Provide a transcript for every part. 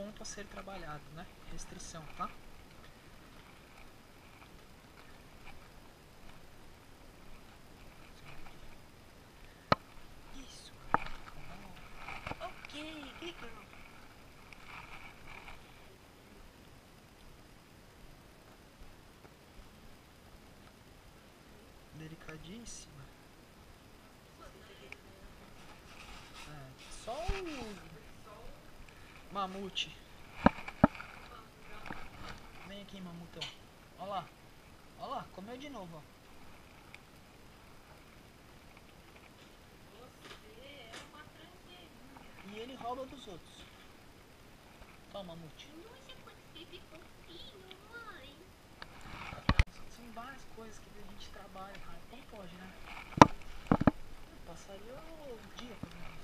ponto a ser trabalhado, né? Restrição, tá? Isso. Ok, legal. Delicadíssima. Só o mamute. Vem aqui, mamutão. Olha lá. Olha lá, comeu de novo, ó. Você é uma frangueirinha. E ele rouba dos outros. Toma, mamute. Nossa, quanto bebê fofinho, mãe. São várias coisas que a gente trabalha, cara. Como pode, né? Passaria o dia com isso.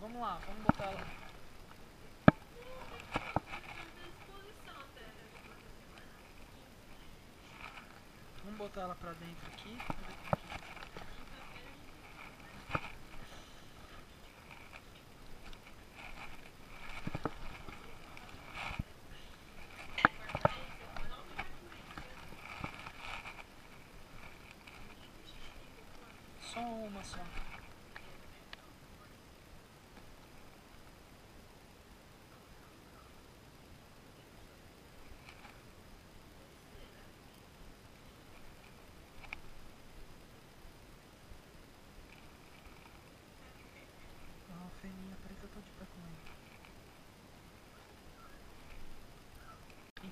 Vamos lá, vamos botar lá. Vamos botar ela pra dentro aqui. Só uma só.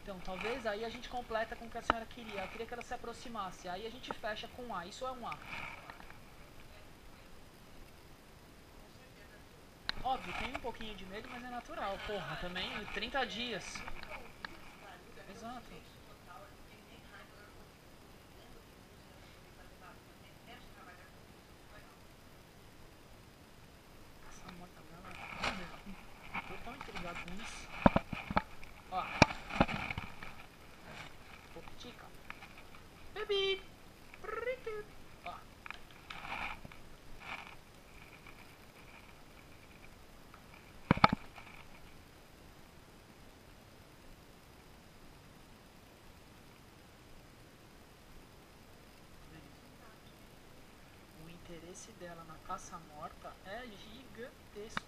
Então, talvez aí a gente completa com o que a senhora queria. Ela queria que ela se aproximasse. Aí a gente fecha com A. Isso é um A. Óbvio, tem um pouquinho de medo, mas é natural. Porra, também 30 dias. Exato. Essa moto agora... Tô tão intrigado com isso. Ó. Baby! Ó. O interesse dela na caça morta é gigantesco.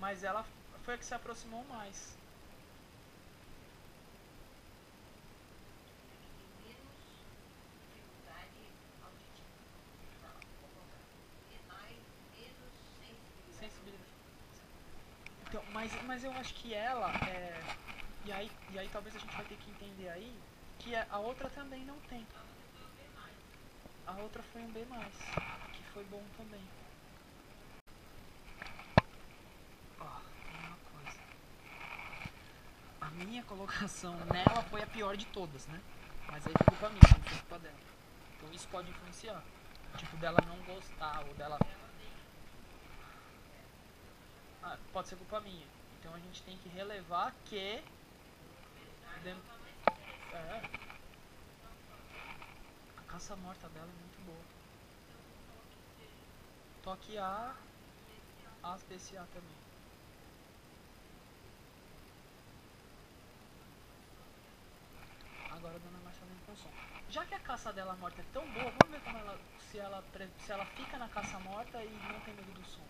Mas ela foi a que se aproximou mais. Sensibilidade. Então, mas eu acho que ela é... E aí talvez a gente vai ter que entender aí que a outra também não tem. A outra foi um B+, que foi bom também. Minha colocação nela foi a pior de todas, né? Mas aí foi culpa minha, não foi culpa dela. Então isso pode influenciar. Tipo, dela não gostar ou dela... Ah, pode ser culpa minha. Então a gente tem que relevar que... É. A caça morta dela é muito boa. Toque A, as PCA também. Agora a dona Marcia vem com som. Já que a caça dela morta é tão boa, vamos ver como ela, se ela fica na caça morta e não tem medo do som.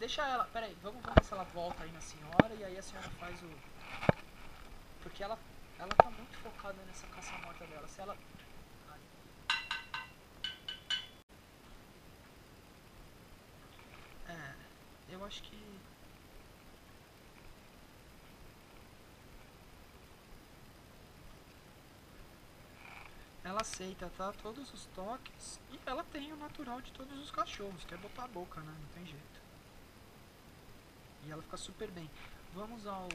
Deixa ela... Peraí, vamos ver se ela volta aí na senhora e aí a senhora faz o... Porque ela tá muito focada nessa caça morta dela. Se ela... É, eu acho que... aceita, tá, todos os toques e ela tem o natural de todos os cachorros, que é botar a boca, né? Não tem jeito. E ela fica super bem. Vamos ao...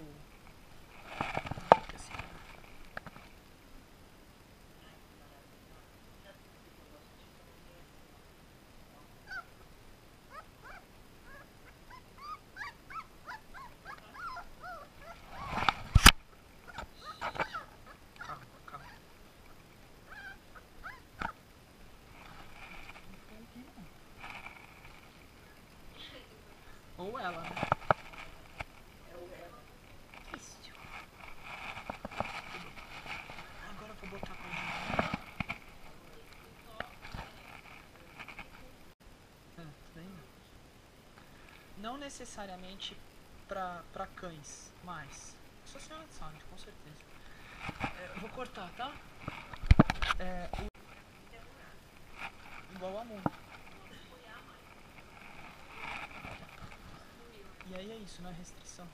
Ou ela, né? É ou ela. Isso. Agora eu vou botar pra dentro. Não necessariamente pra cães, mas... Essa senhora sabe, com certeza. É, eu vou cortar, tá? É, igual a mundo. E aí é isso, né? Restrição.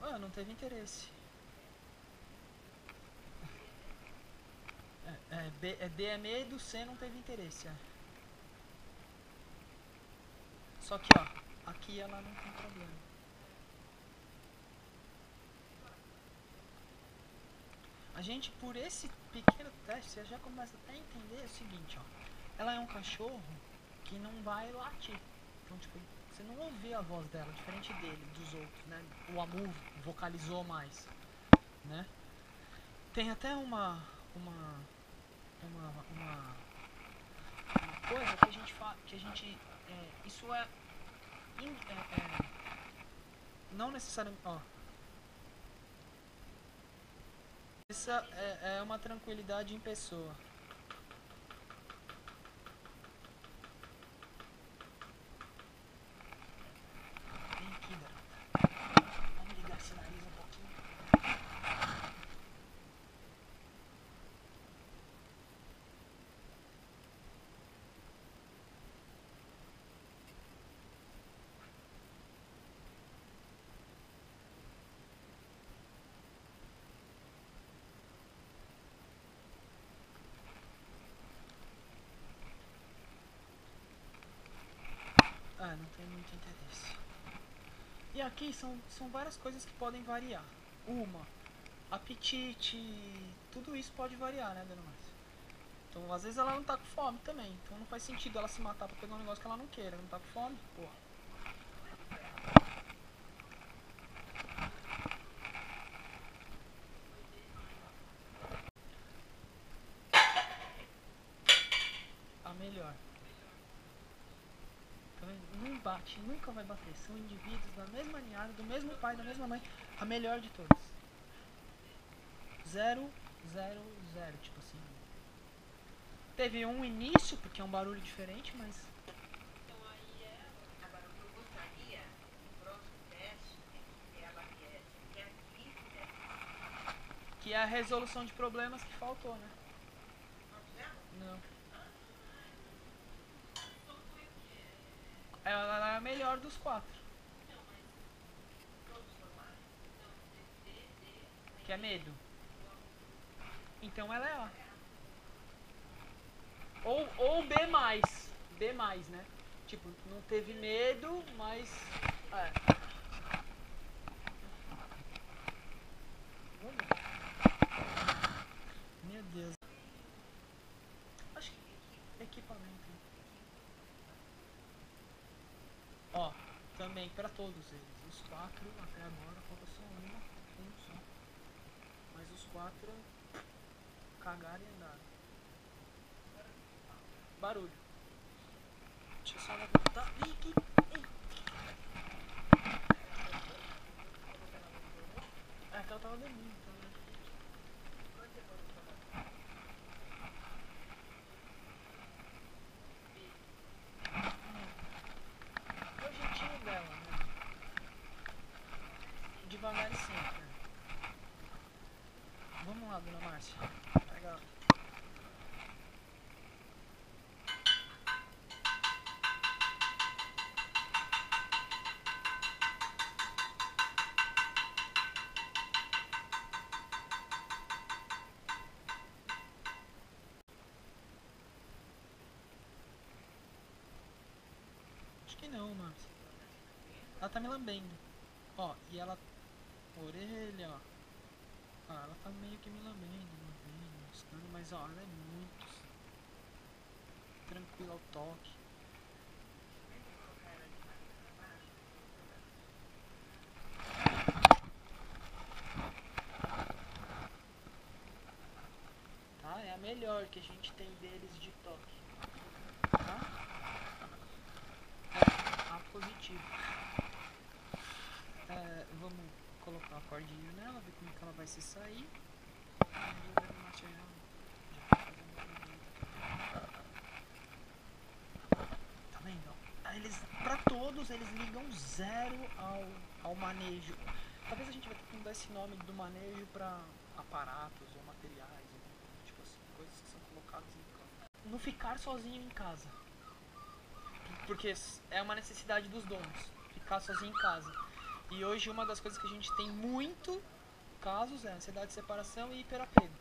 Ah, não teve interesse. D é meio do C, não teve interesse. É. Só que, ó, aqui ela não tem problema. A gente, por esse pequeno teste, você já começa até a entender o seguinte, ó. Ela é um cachorro que não vai latir, então tipo, você não ouvia a voz dela, diferente dele, dos outros, né? O Amu vocalizou mais, né? Tem até uma coisa que a gente fala, que a gente, isso é não necessariamente, ó, essa é uma tranquilidade em pessoa. Não tem muito interesse. E aqui são várias coisas que podem variar. Uma, apetite, tudo isso pode variar, né, dona Márcia? Então, às vezes ela não tá com fome também, então não faz sentido ela se matar pra pegar um negócio que ela não queira. Não tá com fome? Pô. A melhor. Não bate, nunca vai bater. São indivíduos da mesma ninhada, do mesmo pai, da mesma mãe. A melhor de todos. 0, 0, 0, tipo assim. Teve um início, porque é um barulho diferente, mas... Então aí é... Agora, o que eu gostaria, no próximo teste, é que ela viesse... Que é a resolução de problemas que faltou, né? Não. Ela é a melhor dos 4. Que é medo. Então ela é A. Ou B+. B+, né? Tipo, não teve medo, mas... É. Meu Deus. Acho que equipamento. Ó, também pra todos eles, os 4 até agora, falta só um só. Mas os 4 cagaram e andaram. Barulho. Deixa eu só levantar. Ih, que... É que ela tava dormindo, então, né? Devagar e sempre. Vamos lá, dona Márcia. Pega ela. que não, mano. Ela tá me lambendo. Ó, e ela... Orelha, ó. Ah, ela tá meio que me lambendo, mas ó, ela é muito... tranquila ao toque. Tá? É a melhor que a gente tem deles de toque. Tá? É, A positivo. É, vamos colocar a cordinha nela, ver como que ela vai se sair. Tá vendo? Eles, pra todos, eles ligam zero ao manejo. Talvez a gente vai ter que mudar esse nome do manejo pra aparatos ou materiais, ou, tipo assim, coisas que são colocadas em casa. Não ficar sozinho em casa. Porque é uma necessidade dos donos, ficar sozinho em casa. E hoje uma das coisas que a gente tem muito casos é ansiedade de separação e hiperapego.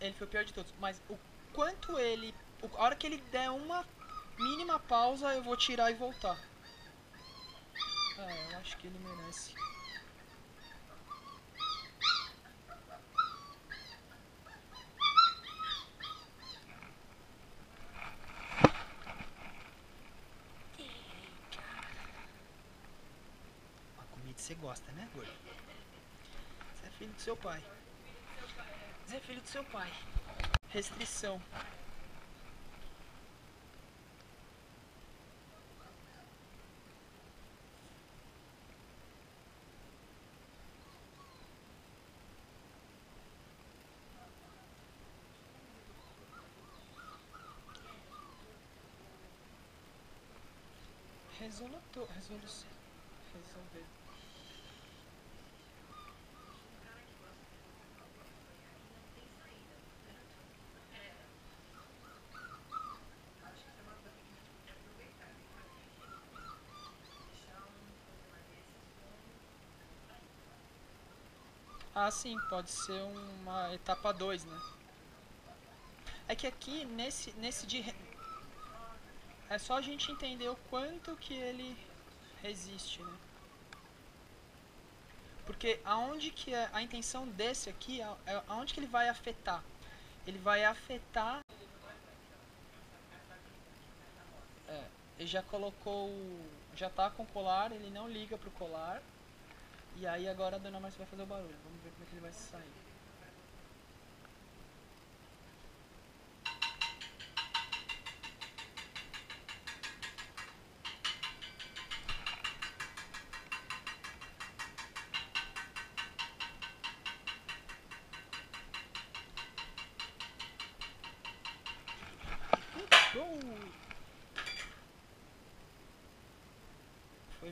Ele foi o pior de todos, mas o quanto ele... A hora que ele der uma mínima pausa, eu vou tirar e voltar. É, eu acho que ele merece. Você gosta, né, gordo? Você é filho do seu pai. Você é filho do seu pai. Restrição. Resolver. Ah, sim, pode ser uma etapa 2, né? É que aqui, nesse de... É só a gente entender o quanto que ele resiste, né? Porque aonde que a intenção desse aqui, aonde que ele vai afetar? Ele vai afetar... É, ele já colocou... Já tá com o colar, ele não liga pro colar. E aí agora a dona Márcia vai fazer o barulho. Vamos ver como é que ele vai sair.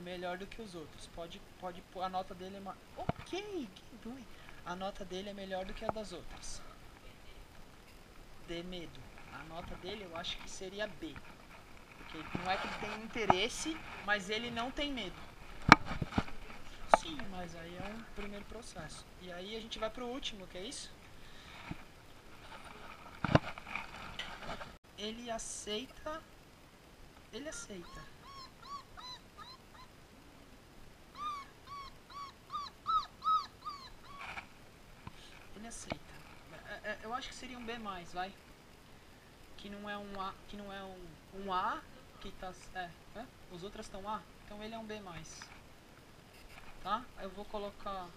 Melhor do que os outros, pode a nota dele é ok, a nota dele é melhor do que a das outras. De medo, a nota dele eu acho que seria B, porque não é que ele tem interesse, mas ele não tem medo. Sim, mas aí é um primeiro processo, e aí a gente vai pro último, que é isso? Ele aceita. Eu acho que seria um B+, vai. Que não é um A, que não é um A, que tá... É? Os outros estão A, então ele é um B+. Tá? Eu vou colocar...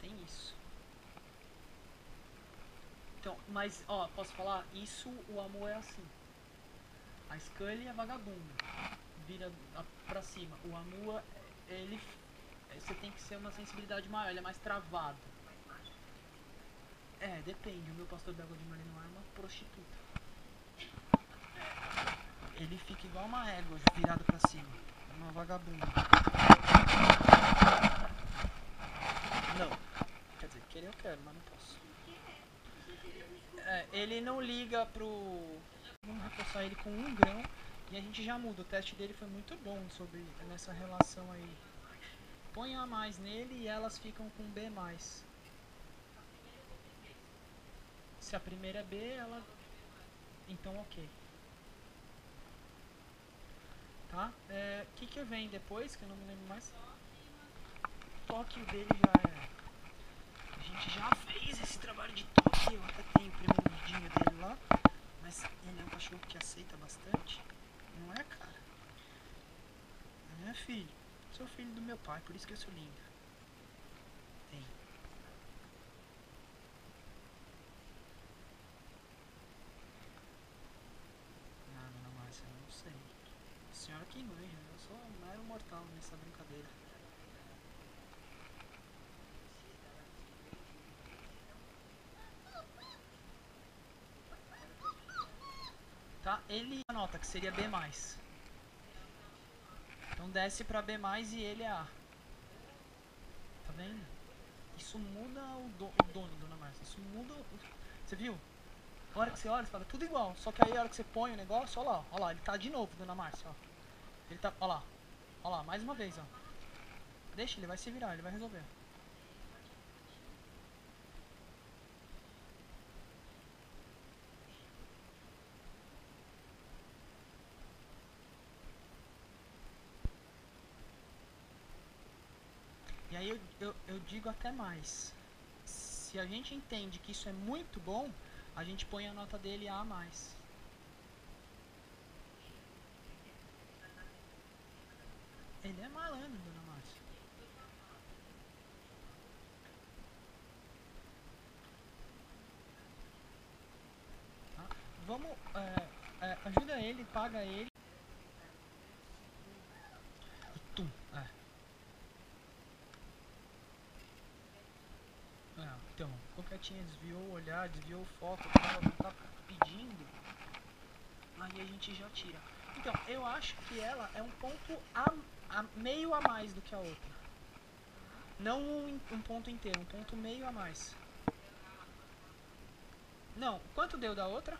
Tem isso. Então, mas, ó, posso falar? Isso, o amor é assim. A Scully é vagabunda. Vira pra cima. O amor, ele... Você tem que ser uma sensibilidade maior, ele é mais travado. É, depende. O meu pastor de água de Marinoá é uma prostituta. Ele fica igual uma égua, virado pra cima. Uma vagabunda. Não. Quer dizer, querer eu quero, mas não posso. É, ele não liga pro... Vamos reforçar ele com 1 grão. E a gente já muda. O teste dele foi muito bom sobre nessa relação aí. Põe A mais nele e elas ficam com B+. Se a primeira é B, ela então ok. Tá? Que vem depois, que eu não me lembro mais. O toque dele já é... A gente já fez esse trabalho de toque, eu até tenho o primeiro vidinho dele lá. Mas ele é um cachorro que aceita bastante. Não é, cara? Não é, filho? Sou filho do meu pai, por isso que eu sou linda. Tem. Não, mas eu não sei. A senhora que manja, eu sou um mero mortal nessa brincadeira. Tá, ele anota que seria B+. Então desce pra B+, e ele é A. Tá vendo? Isso muda o dono, Dona Márcia. Isso muda o... Você viu? A hora que você olha, você fala, tudo igual. Só que aí a hora que você põe o negócio, olha lá, ele tá de novo, Dona Márcia, ó. Ele tá, olha lá, mais uma vez, ó. Deixa, ele vai se virar, ele vai resolver. E aí eu digo até mais. Se a gente entende que isso é muito bom, a gente põe a nota dele A+. Ele é malandro, Dona Márcia. Tá? Vamos... ajuda ele, paga ele. E tu, então, Coquetinha desviou o olhar, desviou o foco, ela tá pedindo, aí a gente já tira. Então, eu acho que ela é um ponto meio a mais do que a outra. Não um ponto inteiro, um ponto meio a mais. Não, quanto deu da outra?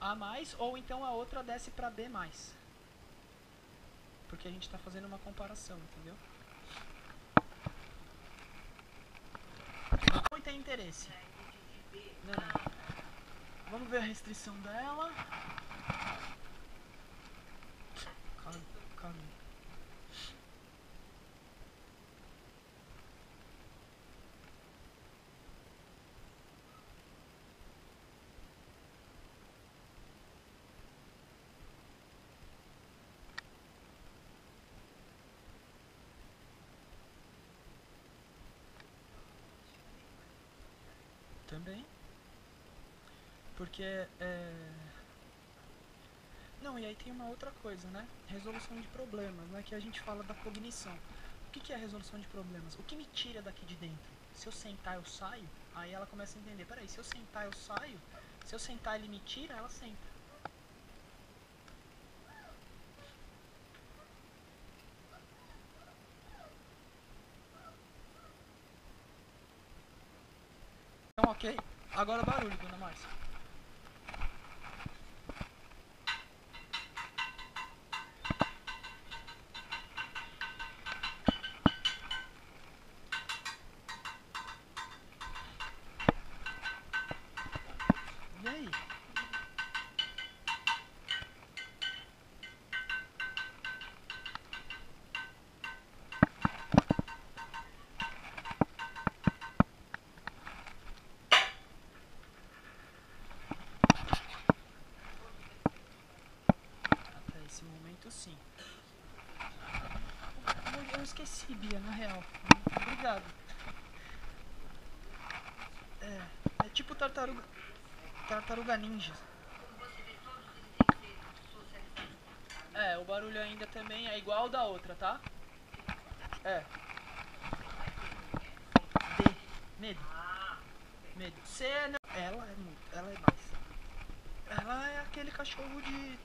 A mais, ou então a outra desce pra B+. Porque a gente tá fazendo uma comparação, entendeu? Tem interesse. Não. Vamos ver a restrição dela. Calma. Também, porque não, e aí tem uma outra coisa, né? Resolução de problemas, né? Que a gente fala da cognição. O que é resolução de problemas? O que me tira daqui de dentro? Se eu sentar, eu saio? Aí ela começa a entender, peraí, se eu sentar, eu saio? Se eu sentar, ele me tira? Ela senta. Então, ok. Agora barulho, Dona Márcia. E aí? Sim. Eu esqueci, Bia, na real. Obrigado. É tipo tartaruga ninja. O barulho ainda também é igual ao da outra, tá? D. Medo. C é não. Ela é muito. Ela é mais. Ela é aquele cachorro de...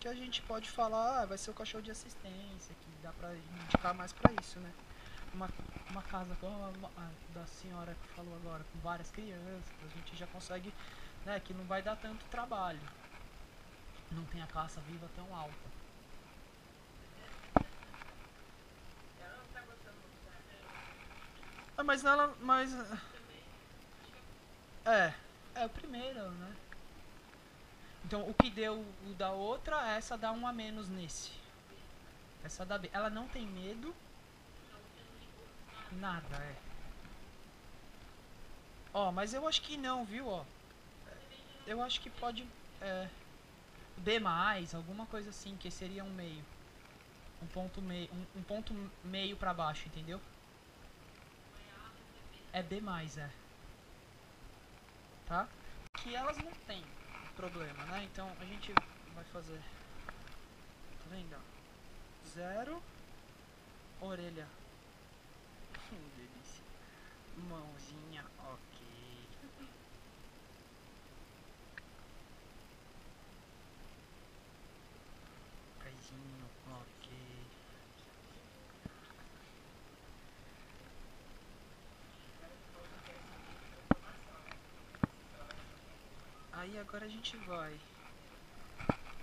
que a gente pode falar, vai ser o cachorro de assistência, que dá pra indicar mais pra isso, né? Uma casa como a da senhora que falou agora, com várias crianças, a gente já consegue, né, que não vai dar tanto trabalho. Não tem a caça viva tão alta. Ela não tá gostando muito. Mas ela... É o primeiro, né? Então, o que deu o da outra, essa dá um a menos nesse. Essa dá B. Ela não tem medo. Nada, é. Ó, mas eu acho que não, viu, ó. Eu acho que pode... É, B+, alguma coisa assim, que seria um meio. Um ponto meio pra baixo, entendeu? É B+, é. Tá? Que elas não têm problema, né? Então a gente vai fazer... Tá vendo? 0. Orelha. Delícia. Mãozinha, ok. Pezinho, ok. Aí agora a gente vai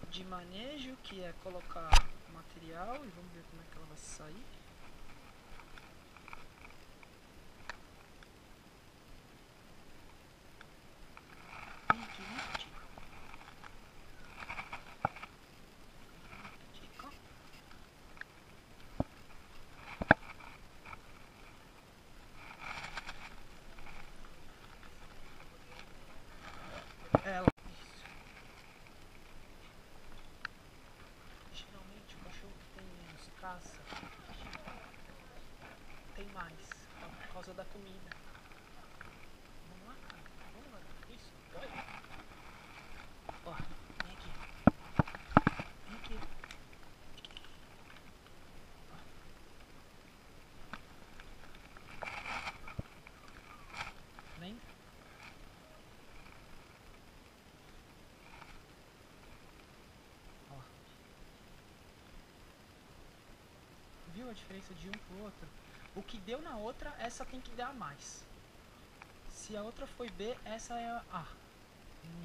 de manejo, que é colocar material, e vamos ver como é que ela vai sair. Tem mais, por causa da comida. Vamos lá, cara. Vamos lá. Isso. Ó, vem aqui. Vem aqui. Ó. Vem. Viu a diferença de um pro outro? O que deu na outra, essa tem que dar mais. Se a outra foi B, essa é A.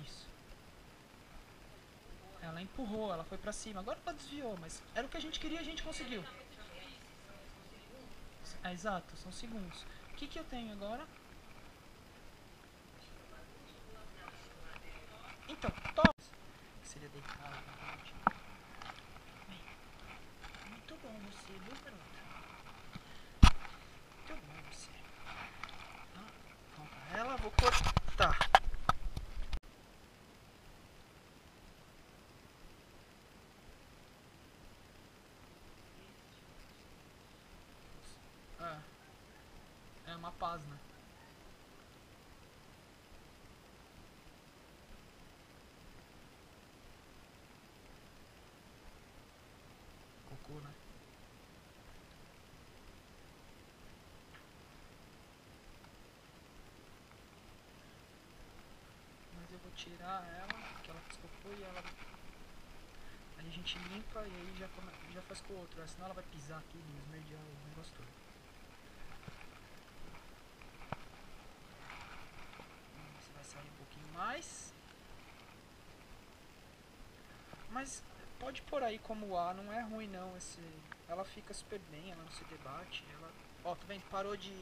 Isso. Ela empurrou, ela foi pra cima. Agora ela desviou, mas era o que a gente queria e a gente conseguiu. É, exato, são segundos. O que eu tenho agora? Então, top. Seria deitado. Muito bom você, viu, garoto? Ela vou cortar. É uma página. Cocô, né? Tirar ela, porque ela piscou e ela... Aí a gente limpa e aí já faz com o outro, senão ela vai pisar aqui e esmerdear o negócio todo. Você vai sair um pouquinho mais. Mas pode pôr aí como A, não é ruim não. Esse... Ela fica super bem, ela não se debate. Ela... Ó, tá vendo? Parou de...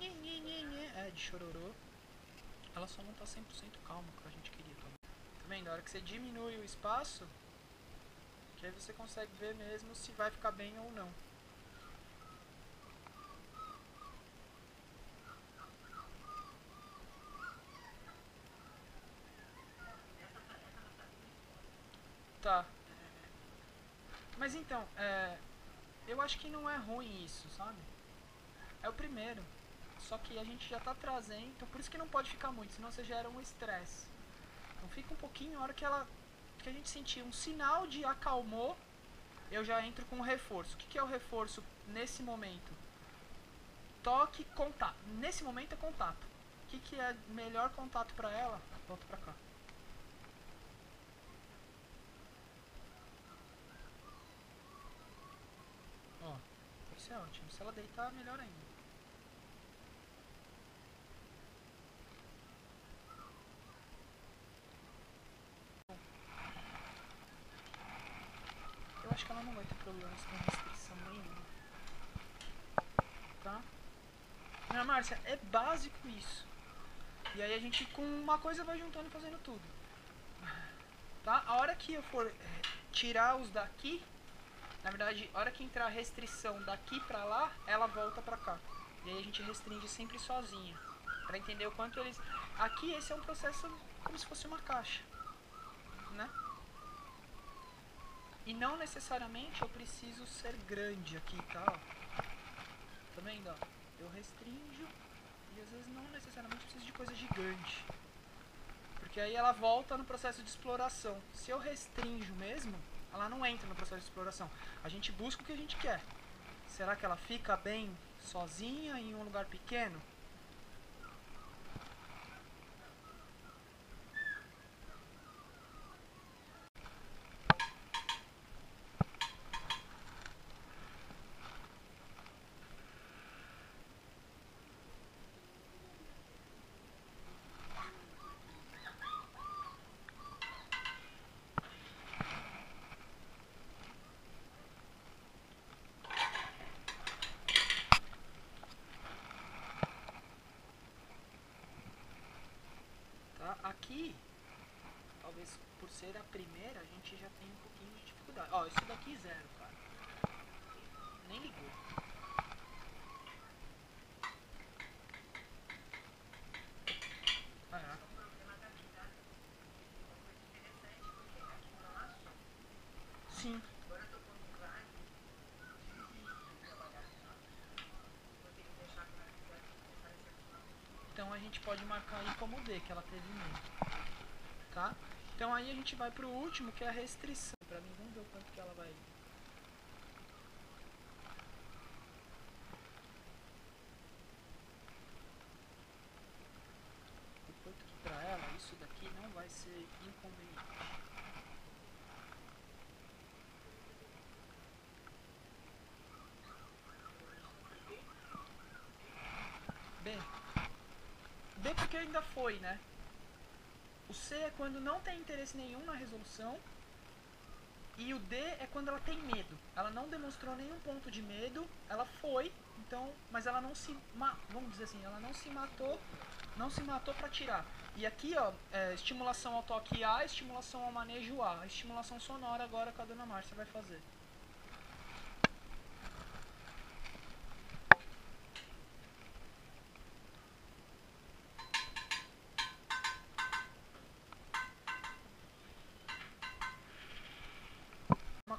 É, de chororô. Ela só não tá 100% calma, que a gente queria também. Tá vendo? Na hora que você diminui o espaço, que aí você consegue ver mesmo se vai ficar bem ou não. Tá. Mas então, eu acho que não é ruim isso, sabe? É o primeiro. Só que a gente já tá trazendo, então por isso que não pode ficar muito, senão você gera um estresse. Então fica um pouquinho, a hora que a gente sentir um sinal de acalmou, eu já entro com o reforço. O que é o reforço nesse momento? Toque, contato. Nesse momento é contato. O que é melhor contato pra ela? Volta pra cá. Ó, isso é ótimo. Se ela deitar, melhor ainda. Acho que ela não vai ter problemas com restrição nenhuma. Tá? Minha Márcia, é básico isso. E aí a gente com uma coisa vai juntando e fazendo tudo. Tá? A hora que eu for tirar os daqui, na verdade, a hora que entrar a restrição daqui pra lá, ela volta pra cá. E aí a gente restringe sempre sozinha. Pra entender o quanto eles... Aqui esse é um processo como se fosse uma caixa. Né? E não necessariamente eu preciso ser grande aqui, tá? Ó. Tá vendo? Ó? Eu restringo e às vezes não necessariamente preciso de coisa gigante. Porque aí ela volta no processo de exploração. Se eu restringo mesmo, ela não entra no processo de exploração. A gente busca o que a gente quer. Será que ela fica bem sozinha em um lugar pequeno? Aqui, talvez por ser a primeira, a gente já tem um pouquinho de dificuldade. Ó, isso daqui zero, cara. Nem ligou. Ah, sim. Então a gente pode marcar aí como D, que ela teve medo. Tá? Então aí a gente vai pro último, que é a restrição. Pra mim, vamos ver o quanto que ela vai... O quanto que pra ela, isso daqui não vai ser inconveniente. Porque ainda foi, né? O C é quando não tem interesse nenhum na resolução e o D é quando ela tem medo. Ela não demonstrou nenhum ponto de medo, ela foi, então, mas ela não se, vamos dizer assim, ela não se matou para tirar. E aqui, ó, estimulação ao toque A, estimulação ao manejo A, a estimulação sonora agora que a dona Márcia vai fazer.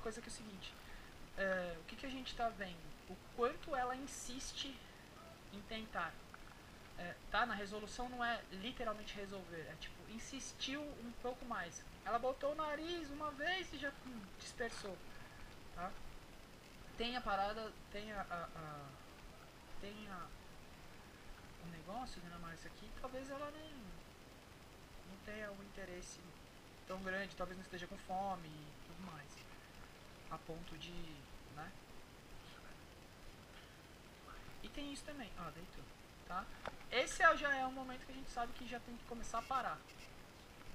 Coisa que é o seguinte, o que a gente está vendo? O quanto ela insiste em tentar. Tá? Na resolução não é literalmente resolver, é tipo, insistiu um pouco mais. Ela botou o nariz uma vez e já dispersou. Tá? Tem a parada, tem o negócio, né, mas aqui talvez ela não tenha um interesse tão grande, talvez não esteja com fome e tudo mais. A ponto de, né? E tem isso também. Ah, deitou. Tá? Esse já é um momento que a gente sabe que já tem que começar a parar.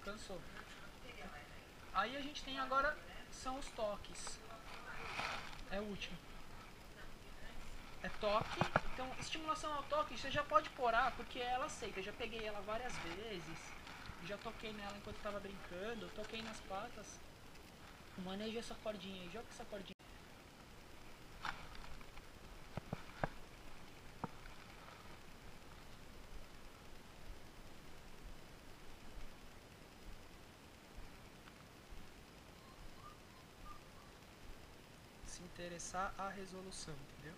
Cansou. Aí a gente tem agora, são os toques. É o último. É toque. Então, estimulação ao toque, você já pode porar, porque ela aceita. Eu já peguei ela várias vezes. Já toquei nela enquanto estava brincando. Eu toquei nas patas. Maneja essa cordinha aí, joga essa cordinha. Se interessar à resolução, entendeu?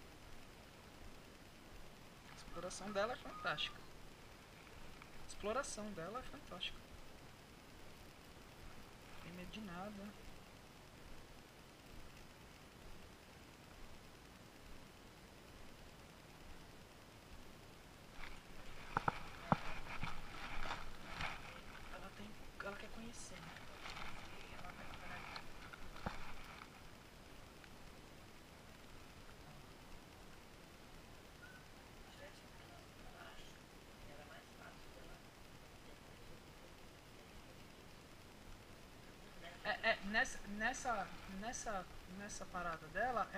A exploração dela é fantástica. A exploração dela é fantástica. Não tem medo de nada. Nessa parada dela,